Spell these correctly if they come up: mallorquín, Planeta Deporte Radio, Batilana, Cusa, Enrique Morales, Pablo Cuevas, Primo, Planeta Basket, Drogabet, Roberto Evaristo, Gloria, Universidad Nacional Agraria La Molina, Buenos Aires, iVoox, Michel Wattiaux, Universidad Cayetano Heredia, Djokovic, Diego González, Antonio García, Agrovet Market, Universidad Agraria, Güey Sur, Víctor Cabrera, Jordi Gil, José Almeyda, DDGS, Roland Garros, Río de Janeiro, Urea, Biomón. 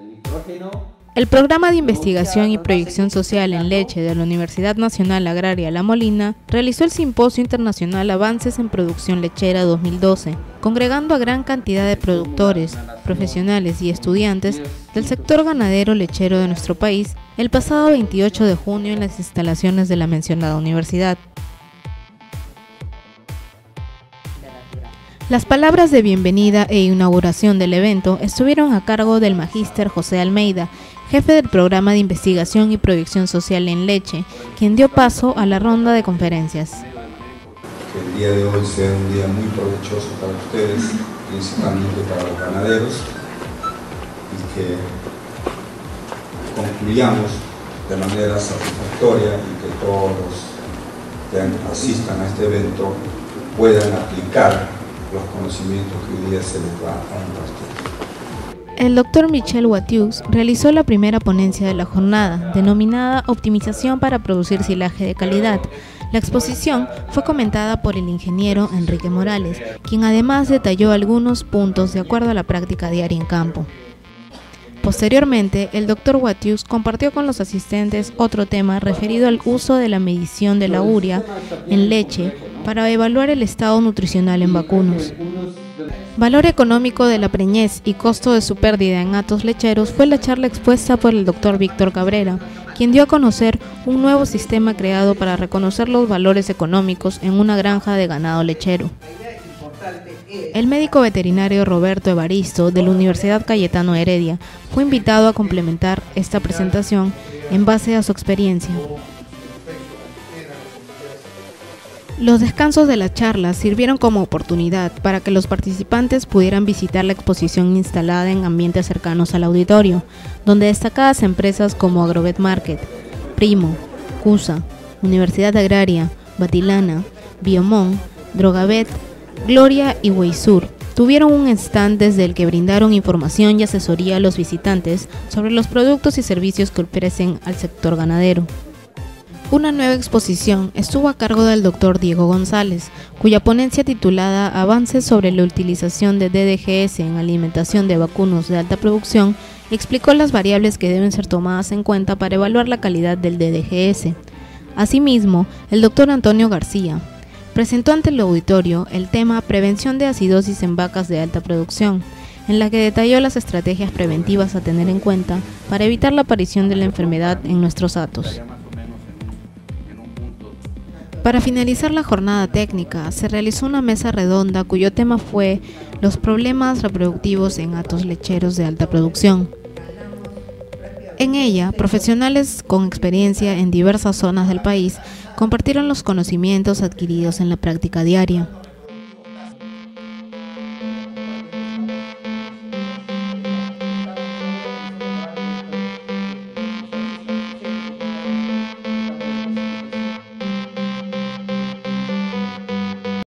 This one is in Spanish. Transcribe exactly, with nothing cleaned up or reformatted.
el nitrógeno. El Programa de Investigación y Proyección Social en Leche de la Universidad Nacional Agraria La Molina realizó el Simposio Internacional Avances en Producción Lechera dos mil doce, congregando a gran cantidad de productores, profesionales y estudiantes del sector ganadero lechero de nuestro país el pasado veintiocho de junio en las instalaciones de la mencionada universidad. Las palabras de bienvenida e inauguración del evento estuvieron a cargo del magíster José Almeyda, jefe del Programa de Investigación y Proyección Social en Leche, quien dio paso a la ronda de conferencias. Que el día de hoy sea un día muy provechoso para ustedes, principalmente para los ganaderos, y que concluyamos de manera satisfactoria y que todos los que asistan a este evento puedan aplicar los conocimientos que hoy día se les va a compartir. El doctor Michel Wattiaux realizó la primera ponencia de la jornada, denominada Optimización para producir silaje de calidad. La exposición fue comentada por el ingeniero Enrique Morales, quien además detalló algunos puntos de acuerdo a la práctica diaria en campo. Posteriormente, el doctor Wattiaux compartió con los asistentes otro tema referido al uso de la medición de la urea en leche para evaluar el estado nutricional en vacunos. Valor económico de la preñez y costo de su pérdida en hatos lecheros fue la charla expuesta por el doctor Víctor Cabrera, quien dio a conocer un nuevo sistema creado para reconocer los valores económicos en una granja de ganado lechero. El médico veterinario Roberto Evaristo, de la Universidad Cayetano Heredia, fue invitado a complementar esta presentación en base a su experiencia. Los descansos de la charla sirvieron como oportunidad para que los participantes pudieran visitar la exposición instalada en ambientes cercanos al auditorio, donde destacadas empresas como Agrovet Market, Primo, Cusa, Universidad Agraria, Batilana, Biomón, Drogabet, Gloria y Güey Sur tuvieron un stand desde el que brindaron información y asesoría a los visitantes sobre los productos y servicios que ofrecen al sector ganadero. Una nueva exposición estuvo a cargo del doctor Diego González, cuya ponencia titulada Avances sobre la utilización de D D G S en alimentación de vacunos de alta producción explicó las variables que deben ser tomadas en cuenta para evaluar la calidad del D D G S. Asimismo, el doctor Antonio García presentó ante el auditorio el tema Prevención de acidosis en vacas de alta producción, en la que detalló las estrategias preventivas a tener en cuenta para evitar la aparición de la enfermedad en nuestros hatos. Para finalizar la jornada técnica, se realizó una mesa redonda cuyo tema fue los problemas reproductivos en hatos lecheros de alta producción. En ella, profesionales con experiencia en diversas zonas del país compartieron los conocimientos adquiridos en la práctica diaria.